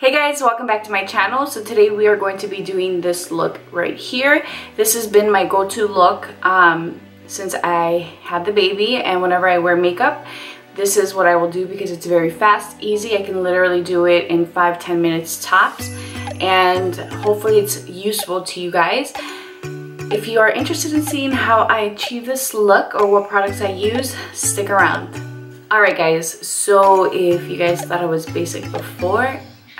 Hey guys, welcome back to my channel. So today we are going to be doing this look right here. This has been my go-to look since I had the baby, and whenever I wear makeup, this is what I will do because it's very fast, easy. I can literally do it in 5-10 minutes tops, and hopefully it's useful to you guys. If you are interested in seeing how I achieve this look or what products I use, stick around. Alright guys, so if you guys thought I was basic before,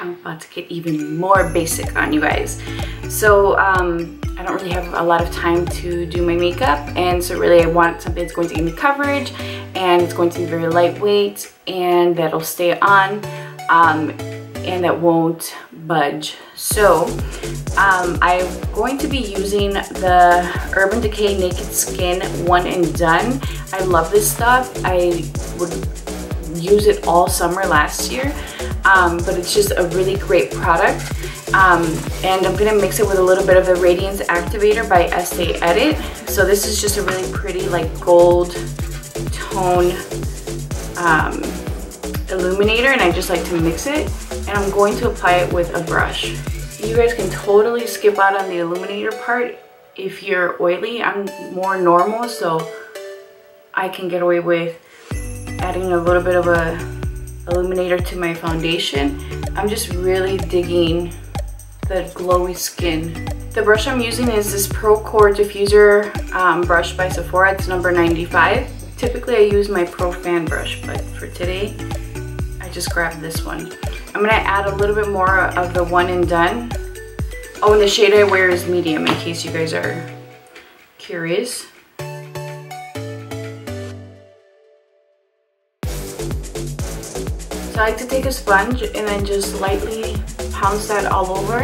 I'm about to get even more basic on you guys. So I don't really have a lot of time to do my makeup, and so really I want something that's going to give me coverage and it's going to be very lightweight and that'll stay on and that won't budge. So I'm going to be using the Urban Decay Naked Skin One and Done. I love this stuff. I would use it all summer last year, but it's just a really great product, and I'm gonna mix it with a little bit of the Radiance Activator by Estee Edit. So this is just a really pretty like gold tone illuminator, and I just like to mix it, and I'm going to apply it with a brush. You guys can totally skip out on the illuminator part if you're oily. I'm more normal, so I can get away with adding a little bit of a illuminator to my foundation. I'm just really digging the glowy skin. The brush I'm using is this Pro Core Diffuser brush by Sephora. It's number 95. Typically I use my Pro Fan brush, but for today I just grabbed this one. I'm gonna add a little bit more of the One and Done. Oh, and the shade I wear is medium, in case you guys are curious. I like to take a sponge and then just lightly pounce that all over,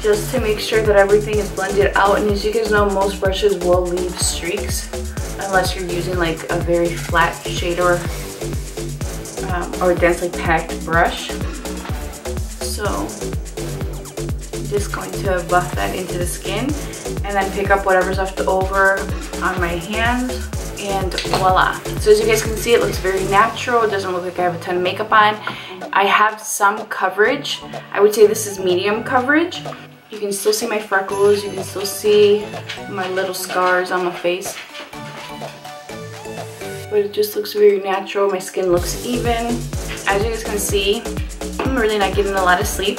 just to make sure that everything is blended out. And as you guys know, most brushes will leave streaks unless you're using like a very flat shader or densely packed brush. So I'm just going to buff that into the skin and then pick up whatever's left over on my hands. And voila. So as you guys can see, it looks very natural. It doesn't look like I have a ton of makeup on. I have some coverage. I would say this is medium coverage. You can still see my freckles. You can still see my little scars on my face. But it just looks very natural. My skin looks even. As you guys can see, I'm really not getting a lot of sleep.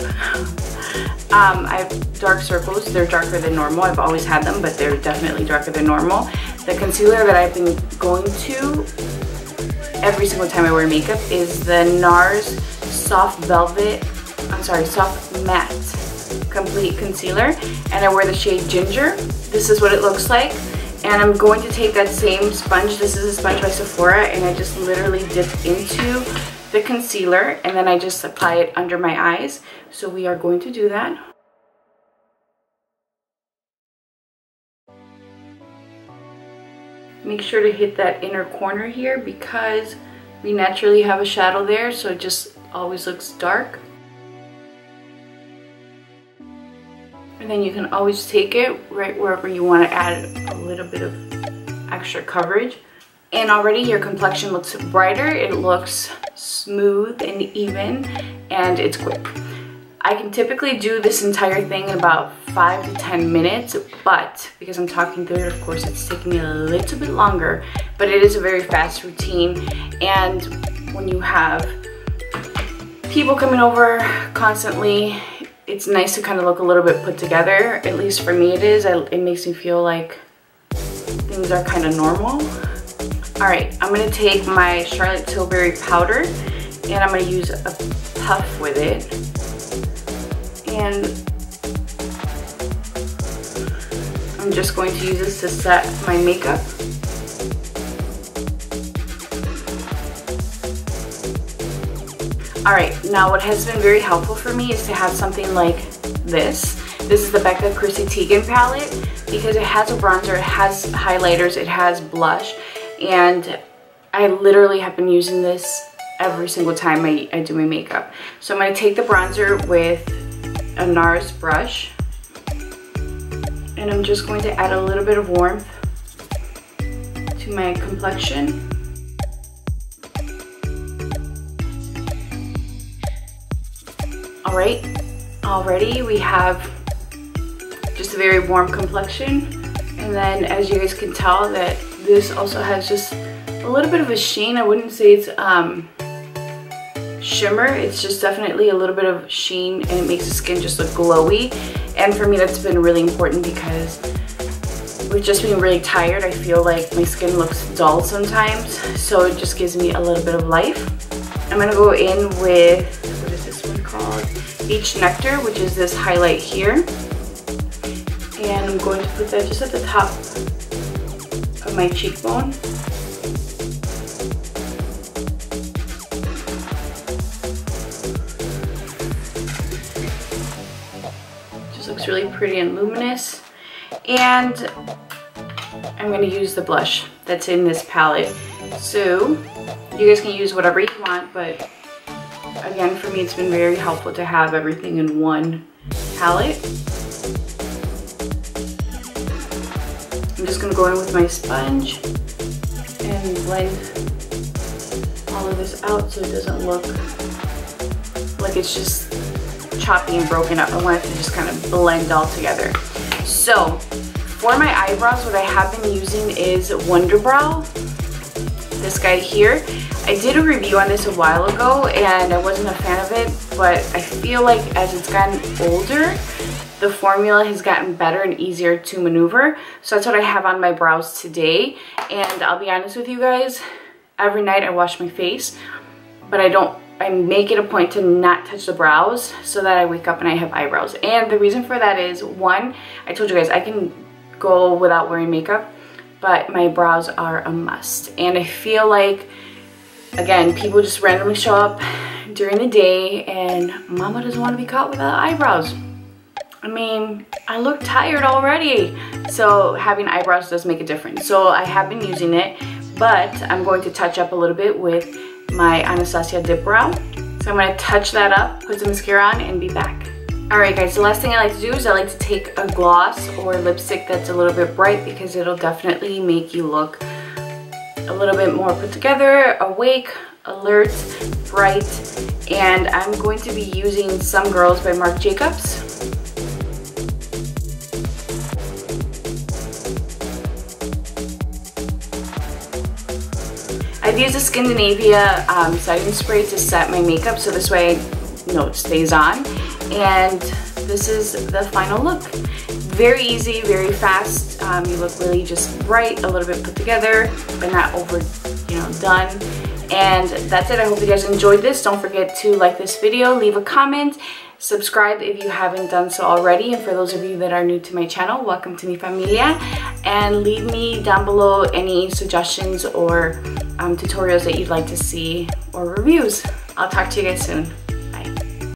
I have dark circles. They're darker than normal. I've always had them, but they're definitely darker than normal. The concealer that I've been going to every single time I wear makeup is the NARS Soft Matte Complete Concealer, and I wear the shade Ginger. This is what it looks like, and I'm going to take that same sponge. This is a sponge by Sephora, and I just literally dip into the concealer and then I just apply it under my eyes. So we are going to do that. Make sure to hit that inner corner here because we naturally have a shadow there, so it just always looks dark. And then you can always take it right wherever you want to add a little bit of extra coverage. And already your complexion looks brighter, it looks smooth and even, and it's quick. I can typically do this entire thing in about 5 to 10 minutes, but because I'm talking through it, of course, it's taking me a little bit longer, but it is a very fast routine. And when you have people coming over constantly, it's nice to kind of look a little bit put together. At least for me it is. It makes me feel like things are kind of normal. All right, I'm gonna take my Charlotte Tilbury powder and I'm gonna use a puff with it. And I'm just going to use this to set my makeup. All right, now what has been very helpful for me is to have something like this. This is the Becca Chrissy Teigen palette because it has a bronzer, it has highlighters, it has blush. And I literally have been using this every single time I do my makeup. So I'm going to take the bronzer with a NARS brush, and I'm just going to add a little bit of warmth to my complexion. All right, already we have just a very warm complexion. And then as you guys can tell that this also has just a little bit of a sheen. I wouldn't say it's shimmer, it's just definitely a little bit of sheen, and it makes the skin just look glowy. And for me that's been really important because with just being really tired, I feel like my skin looks dull sometimes. So it just gives me a little bit of life. I'm gonna go in with, what is this one called? Beach Nectar, which is this highlight here. And I'm going to put that just at the top of my cheekbone. Just looks really pretty and luminous. And I'm going to use the blush that's in this palette. So you guys can use whatever you want, but again, for me, it's been very helpful to have everything in one palette. I'm just gonna go in with my sponge and blend all of this out so it doesn't look like it's just choppy and broken up. I want it to just kind of blend all together. So for my eyebrows, what I have been using is Wonder Brow, this guy here. I did a review on this a while ago and I wasn't a fan of it, but I feel like as it's gotten older, the formula has gotten better and easier to maneuver. So that's what I have on my brows today. And I'll be honest with you guys, every night I wash my face, but I make it a point to not touch the brows so that I wake up and I have eyebrows. And the reason for that is, one, I told you guys I can go without wearing makeup, but my brows are a must. And I feel like, again, people just randomly show up during the day and mama doesn't want to be caught without eyebrows. I mean, I look tired already. So having eyebrows does make a difference. So I have been using it, but I'm going to touch up a little bit with my Anastasia dip brow. So I'm gonna touch that up, put some mascara on, and be back. All right guys, the last thing I like to do is I like to take a gloss or lipstick that's a little bit bright because it'll definitely make you look a little bit more put together, awake, alert, bright. And I'm going to be using Some Girls by Marc Jacobs. I've used the Scandinavia setting spray to set my makeup, so this way, you know, it stays on. And this is the final look. Very easy, very fast. You look really just bright, a little bit put together, but not over, you know, done. And that's it. I hope you guys enjoyed this. Don't forget to like this video, leave a comment, subscribe if you haven't done so already. And for those of you that are new to my channel, welcome to mi familia. And leave me down below any suggestions or tutorials that you'd like to see or reviews. I'll talk to you guys soon.